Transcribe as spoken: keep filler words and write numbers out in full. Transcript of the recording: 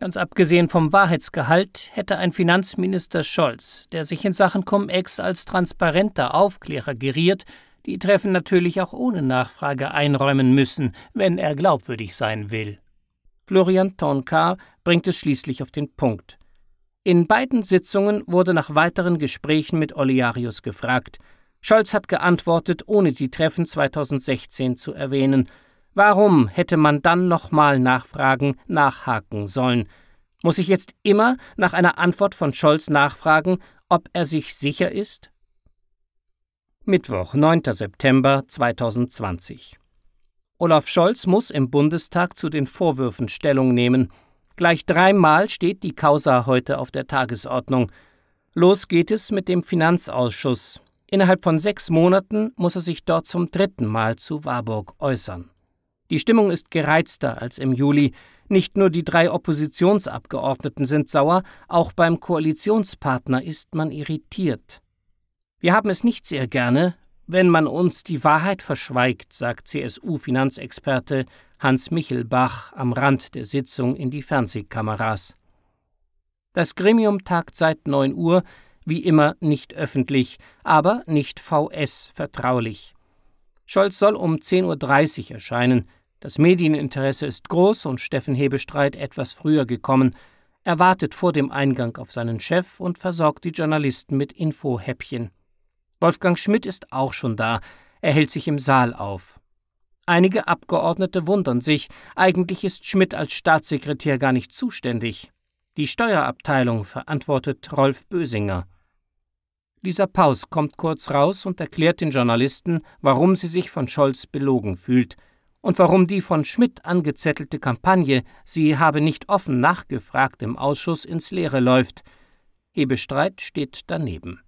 Ganz abgesehen vom Wahrheitsgehalt hätte ein Finanzminister Scholz, der sich in Sachen Cum-Ex als transparenter Aufklärer geriert, die Treffen natürlich auch ohne Nachfrage einräumen müssen, wenn er glaubwürdig sein will. Florian Toncar bringt es schließlich auf den Punkt. In beiden Sitzungen wurde nach weiteren Gesprächen mit Oliarius gefragt. Scholz hat geantwortet, ohne die Treffen zweitausendsechzehn zu erwähnen. Warum hätte man dann nochmal nachfragen, nachhaken sollen? Muss ich jetzt immer nach einer Antwort von Scholz nachfragen, ob er sich sicher ist? Mittwoch, neunter September zweitausendzwanzig. Olaf Scholz muss im Bundestag zu den Vorwürfen Stellung nehmen. Gleich dreimal steht die Causa heute auf der Tagesordnung. Los geht es mit dem Finanzausschuss. Innerhalb von sechs Monaten muss er sich dort zum dritten Mal zu Warburg äußern. Die Stimmung ist gereizter als im Juli. Nicht nur die drei Oppositionsabgeordneten sind sauer, auch beim Koalitionspartner ist man irritiert. Wir haben es nicht sehr gerne, wenn man uns die Wahrheit verschweigt, sagt C S U-Finanzexperte Hans Michelbach am Rand der Sitzung in die Fernsehkameras. Das Gremium tagt seit neun Uhr, wie immer nicht öffentlich, aber nicht V S vertraulich. Scholz soll um zehn Uhr dreißig erscheinen. Das Medieninteresse ist groß und Steffen Hebestreit etwas früher gekommen. Er wartet vor dem Eingang auf seinen Chef und versorgt die Journalisten mit Infohäppchen. Wolfgang Schmidt ist auch schon da. Er hält sich im Saal auf. Einige Abgeordnete wundern sich. Eigentlich ist Schmidt als Staatssekretär gar nicht zuständig. Die Steuerabteilung verantwortet Rolf Bösinger. Lisa Paus kommt kurz raus und erklärt den Journalisten, warum sie sich von Scholz belogen fühlt und warum die von Schmidt angezettelte Kampagne, sie habe nicht offen nachgefragt, im Ausschuss ins Leere läuft. Hebestreit steht daneben.